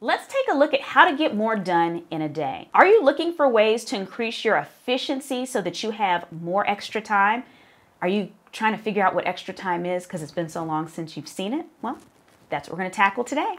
Let's take a look at how to get more done in a day. Are you looking for ways to increase your efficiency so that you have more extra time? Are you trying to figure out what extra time is because it's been so long since you've seen it? Well, that's what we're going to tackle today.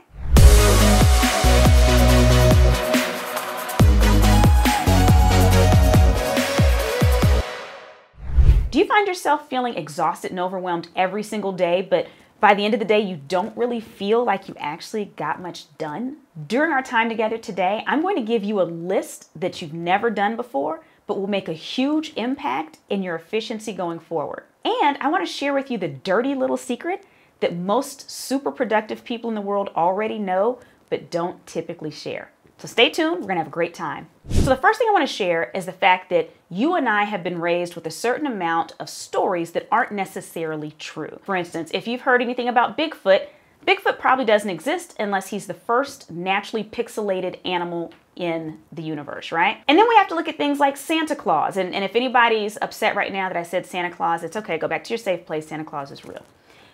Do you find yourself feeling exhausted and overwhelmed every single day, but by the end of the day, you don't really feel like you actually got much done? During our time together today, I'm going to give you a list that you've never done before, but will make a huge impact in your efficiency going forward. And I want to share with you the dirty little secret that most super productive people in the world already know, but don't typically share. So stay tuned, we're gonna have a great time. So the first thing I wanna share is the fact that you and I have been raised with a certain amount of stories that aren't necessarily true. For instance, if you've heard anything about Bigfoot, Bigfoot probably doesn't exist unless he's the first naturally pixelated animal in the universe, right? And then we have to look at things like Santa Claus. And if anybody's upset right now that I said Santa Claus, it's okay, go back to your safe place, Santa Claus is real.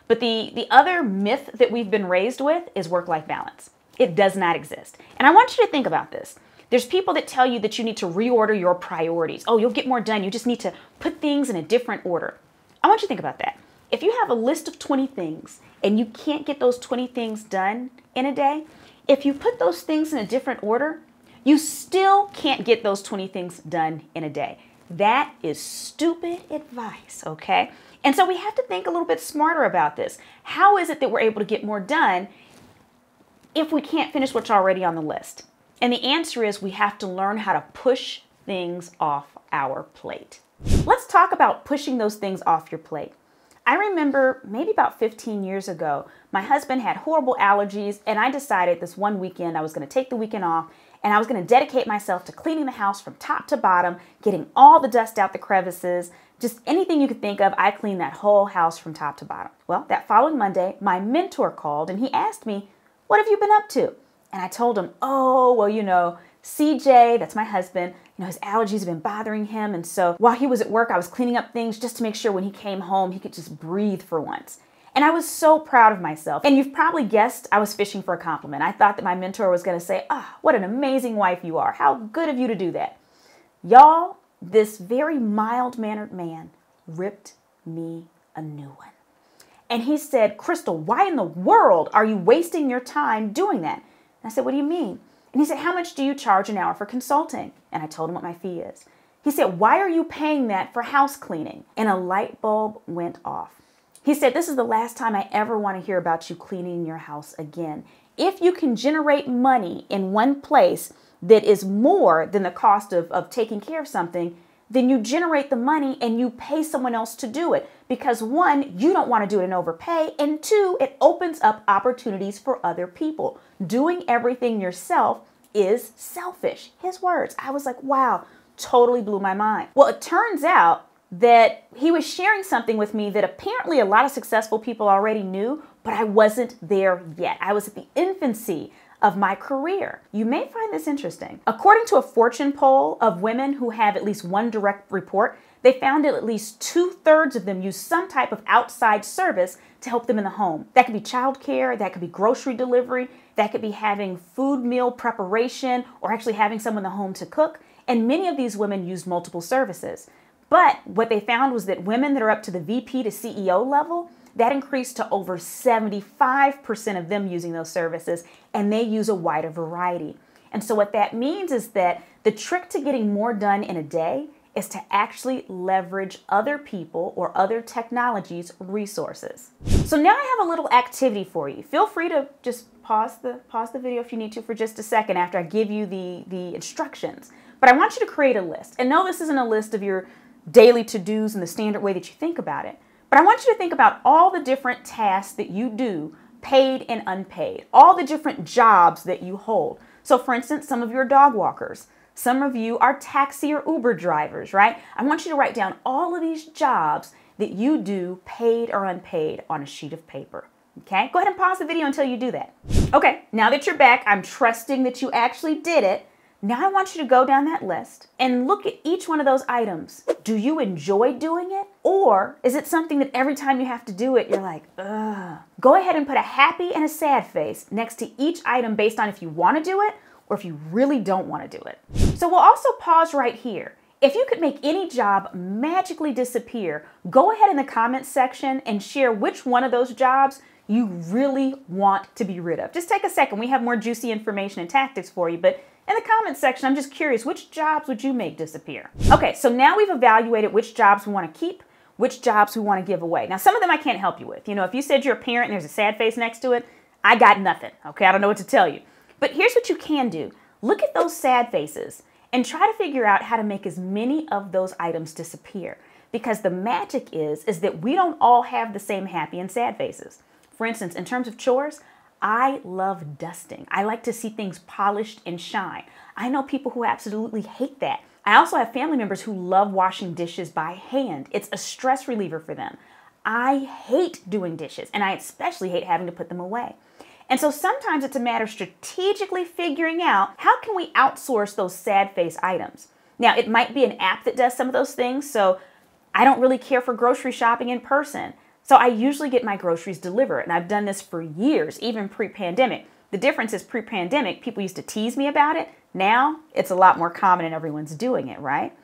But the other myth that we've been raised with is work-life balance. It does not exist. And I want you to think about this. There's people that tell you that you need to reorder your priorities. Oh, you'll get more done. You just need to put things in a different order. I want you to think about that. If you have a list of 20 things and you can't get those 20 things done in a day, if you put those things in a different order, you still can't get those 20 things done in a day. That is stupid advice, okay? And so we have to think a little bit smarter about this. How is it that we're able to get more done if we can't finish what's already on the list? And the answer is we have to learn how to push things off our plate. Let's talk about pushing those things off your plate. I remember maybe about 15 years ago, my husband had horrible allergies and I decided this one weekend I was gonna take the weekend off and I was gonna dedicate myself to cleaning the house from top to bottom, getting all the dust out the crevices, just anything you could think of, I cleaned that whole house from top to bottom. Well, that following Monday, my mentor called and he asked me, "What have you been up to?" And I told him, "Oh, well, you know, CJ, that's my husband, you know, his allergies have been bothering him. And so while he was at work, I was cleaning up things just to make sure when he came home, he could just breathe for once." And I was so proud of myself. And you've probably guessed I was fishing for a compliment. I thought that my mentor was going to say, "Ah, what an amazing wife you are. How good of you to do that." Y'all, this very mild-mannered man ripped me a new one. And he said, "Crystal, why in the world are you wasting your time doing that?" And I said, "What do you mean?" And he said, "How much do you charge an hour for consulting?" And I told him what my fee is. He said, "Why are you paying that for house cleaning?" And a light bulb went off. He said, "This is the last time I ever want to hear about you cleaning your house again. If you can generate money in one place that is more than the cost of taking care of something, then you generate the money and you pay someone else to do it. Because one, you don't want to do it and overpay. And two, it opens up opportunities for other people. Doing everything yourself is selfish." His words. I was like, wow, totally blew my mind. Well, it turns out that he was sharing something with me that apparently a lot of successful people already knew, but I wasn't there yet. I was at the infancy of my career. You may find this interesting. According to a Fortune poll of women who have at least one direct report, they found that at least 2/3 of them use some type of outside service to help them in the home. That could be childcare, that could be grocery delivery, that could be having food meal preparation, or actually having someone in the home to cook. And many of these women used multiple services. But what they found was that women that are up to the VP to CEO level, that increased to over 75% of them using those services, and they use a wider variety. And so what that means is that the trick to getting more done in a day is to actually leverage other people or other technologies' resources. So now I have a little activity for you. Feel free to just pause the video if you need to for just a second after I give you the instructions. But I want you to create a list. And no, this isn't a list of your daily to-dos in the standard way that you think about it. But I want you to think about all the different tasks that you do, paid and unpaid, all the different jobs that you hold. So for instance, some of you are dog walkers, some of you are taxi or Uber drivers, right? I want you to write down all of these jobs that you do, paid or unpaid, on a sheet of paper, okay? Go ahead and pause the video until you do that. Okay, now that you're back, I'm trusting that you actually did it. Now I want you to go down that list and look at each one of those items. Do you enjoy doing it? Or is it something that every time you have to do it, you're like, ugh. Go ahead and put a happy and a sad face next to each item based on if you want to do it or if you really don't want to do it. So we'll also pause right here. If you could make any job magically disappear, go ahead in the comments section and share which one of those jobs you really want to be rid of. Just take a second. We have more juicy information and tactics for you, but in the comments section, I'm just curious, which jobs would you make disappear? Okay, so now we've evaluated which jobs we want to keep, which jobs we want to give away. Now, some of them I can't help you with. You know, if you said you're a parent and there's a sad face next to it, I got nothing, okay? I don't know what to tell you. But here's what you can do. Look at those sad faces and try to figure out how to make as many of those items disappear. Because the magic is that we don't all have the same happy and sad faces. For instance, in terms of chores, I love dusting. I like to see things polished and shine. I know people who absolutely hate that. I also have family members who love washing dishes by hand. It's a stress reliever for them. I hate doing dishes, and I especially hate having to put them away. And so sometimes it's a matter of strategically figuring out how can we outsource those sad face items. Now, it might be an app that does some of those things, so I don't really care for grocery shopping in person. So I usually get my groceries delivered, and I've done this for years, even pre-pandemic. The difference is pre-pandemic, people used to tease me about it. Now, it's a lot more common and everyone's doing it, right?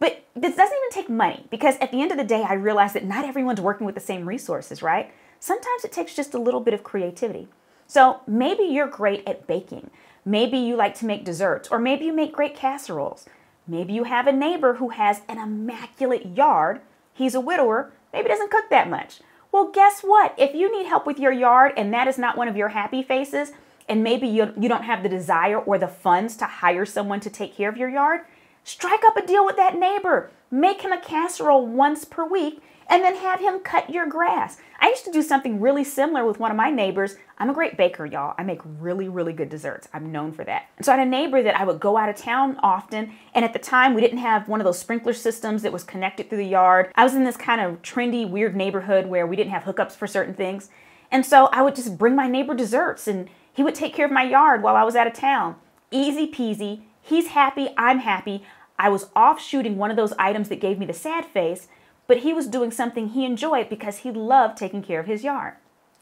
But this doesn't even take money, because at the end of the day, I realize that not everyone's working with the same resources, right? Sometimes it takes just a little bit of creativity. So maybe you're great at baking. Maybe you like to make desserts, or maybe you make great casseroles. Maybe you have a neighbor who has an immaculate yard. He's a widower, maybe doesn't cook that much. Well, guess what? If you need help with your yard and that is not one of your happy faces, and maybe you don't have the desire or the funds to hire someone to take care of your yard, strike up a deal with that neighbor. Make him a casserole once per week and then have him cut your grass. I used to do something really similar with one of my neighbors. I'm a great baker, y'all. I make really, really good desserts. I'm known for that. And so I had a neighbor that I would go out of town often, and at the time we didn't have one of those sprinkler systems that was connected through the yard. I was in this kind of trendy, weird neighborhood where we didn't have hookups for certain things. And so I would just bring my neighbor desserts, and he would take care of my yard while I was out of town. Easy peasy. He's happy, I'm happy. I was off shooting one of those items that gave me the sad face, but he was doing something he enjoyed because he loved taking care of his yard.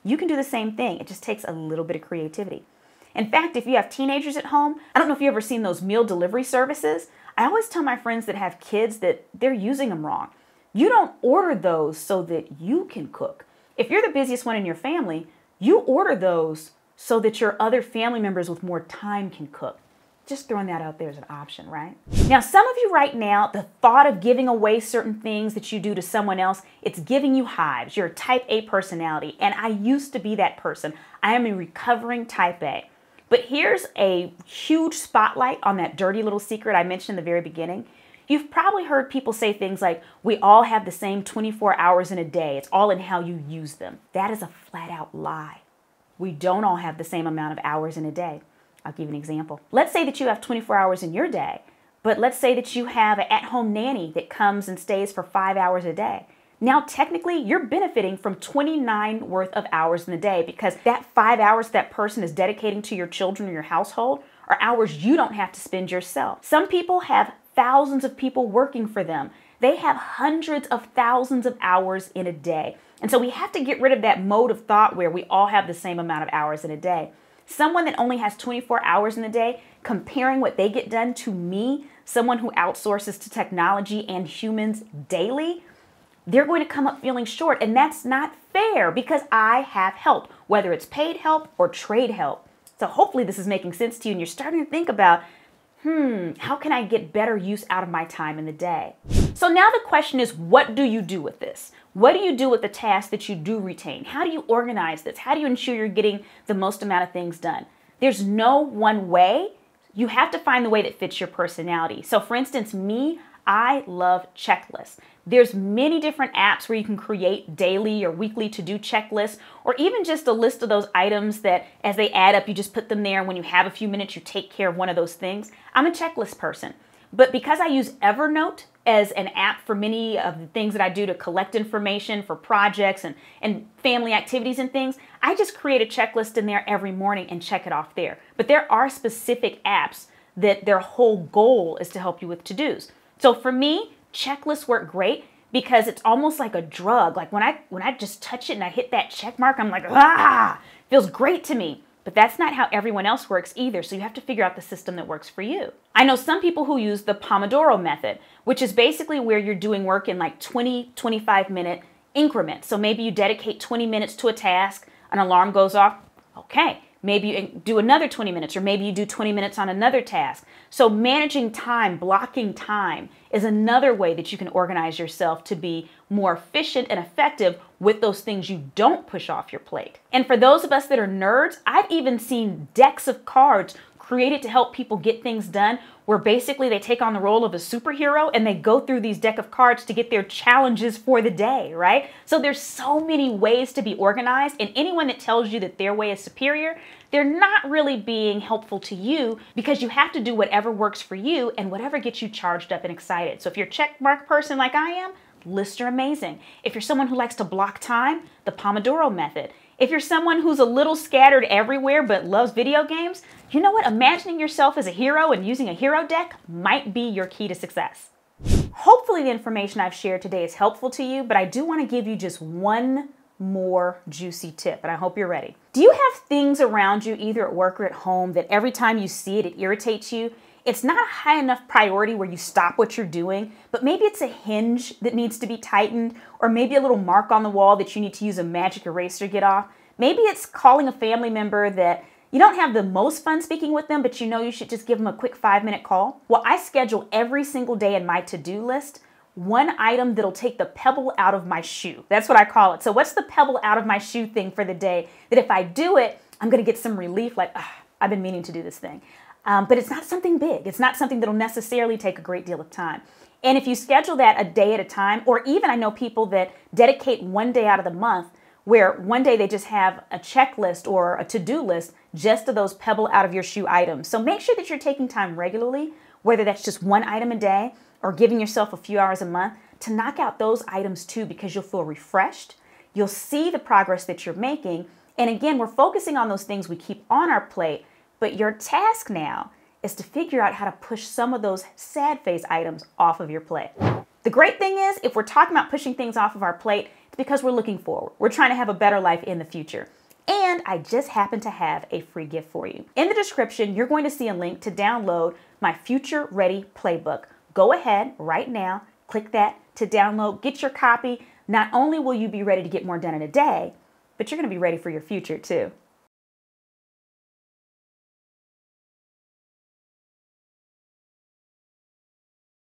You can do the same thing. It just takes a little bit of creativity. In fact, if you have teenagers at home, I don't know if you've ever seen those meal delivery services. I always tell my friends that have kids that they're using them wrong. You don't order those so that you can cook. If you're the busiest one in your family, you order those so that your other family members with more time can cook. Just throwing that out there as an option, right? Now, some of you right now, the thought of giving away certain things that you do to someone else, it's giving you hives. You're a type A personality, and I used to be that person. I am a recovering type A. But here's a huge spotlight on that dirty little secret I mentioned in the very beginning. You've probably heard people say things like, we all have the same 24 hours in a day. It's all in how you use them. That is a flat out lie. We don't all have the same amount of hours in a day. I'll give you an example. Let's say that you have 24 hours in your day, but let's say that you have an at-home nanny that comes and stays for 5 hours a day. Now, technically, you're benefiting from 29 worth of hours in the day because that 5 hours that person is dedicating to your children or your household are hours you don't have to spend yourself. Some people have thousands of people working for them. They have hundreds of thousands of hours in a day. And so we have to get rid of that mode of thought where we all have the same amount of hours in a day. Someone that only has 24 hours in a day, comparing what they get done to me, someone who outsources to technology and humans daily, they're going to come up feeling short. And that's not fair because I have help, whether it's paid help or trade help. So hopefully this is making sense to you and you're starting to think about, how can I get better use out of my time in the day? So now the question is, what do you do with this? What do you do with the tasks that you do retain? How do you organize this? How do you ensure you're getting the most amount of things done? There's no one way. You have to find the way that fits your personality. So for instance, me, I love checklists. There's many different apps where you can create daily or weekly to-do checklists, or even just a list of those items that as they add up, you just put them there. And when you have a few minutes, you take care of one of those things. I'm a checklist person, but because I use Evernote as an app for many of the things that I do to collect information for projects and family activities and things, I just create a checklist in there every morning and check it off there. But there are specific apps that their whole goal is to help you with to-dos. So for me, checklists work great because it's almost like a drug. Like when I just touch it and I hit that check mark, I'm like, ah, feels great to me. But that's not how everyone else works either, so you have to figure out the system that works for you. I know some people who use the Pomodoro method, which is basically where you're doing work in like 20, 25-minute increments. So maybe you dedicate 20 minutes to a task, an alarm goes off, okay. Maybe you do another 20 minutes, or maybe you do 20 minutes on another task. So managing time, blocking time, is another way that you can organize yourself to be more efficient and effective with those things you don't push off your plate. And for those of us that are nerds, I've even seen decks of cards created to help people get things done, where basically they take on the role of a superhero and they go through these deck of cards to get their challenges for the day, right? So there's so many ways to be organized, and anyone that tells you that their way is superior, they're not really being helpful to you, because you have to do whatever works for you and whatever gets you charged up and excited. So if you're a check mark person like I am, lists are amazing. If you're someone who likes to block time, the Pomodoro method. If you're someone who's a little scattered everywhere but loves video games, you know what? Imagining yourself as a hero and using a hero deck might be your key to success. Hopefully the information I've shared today is helpful to you, but I do want to give you just one more juicy tip, and I hope you're ready. Do you have things around you, either at work or at home, that every time you see it, it irritates you? It's not a high enough priority where you stop what you're doing, but maybe it's a hinge that needs to be tightened, or maybe a little mark on the wall that you need to use a magic eraser to get off. Maybe it's calling a family member that you don't have the most fun speaking with them, but you know you should just give them a quick 5-minute call. Well, I schedule every single day in my to-do list one item that'll take the pebble out of my shoe. That's what I call it. So what's the pebble out of my shoe thing for the day that if I do it, I'm gonna get some relief, like, oh, I've been meaning to do this thing. But it's not something big. It's not something that'll necessarily take a great deal of time. And if you schedule that a day at a time, or even I know people that dedicate one day out of the month where one day they just have a checklist or a to-do list just of those pebble out of your shoe items. So make sure that you're taking time regularly, whether that's just one item a day or giving yourself a few hours a month, to knock out those items too, because you'll feel refreshed. You'll see the progress that you're making. And again, we're focusing on those things we keep on our plate. But your task now is to figure out how to push some of those sad face items off of your plate. The great thing is, if we're talking about pushing things off of our plate, it's because we're looking forward. We're trying to have a better life in the future. And I just happen to have a free gift for you. In the description, you're going to see a link to download my Future Ready Playbook. Go ahead right now, click that to download, get your copy. Not only will you be ready to get more done in a day, but you're going to be ready for your future too.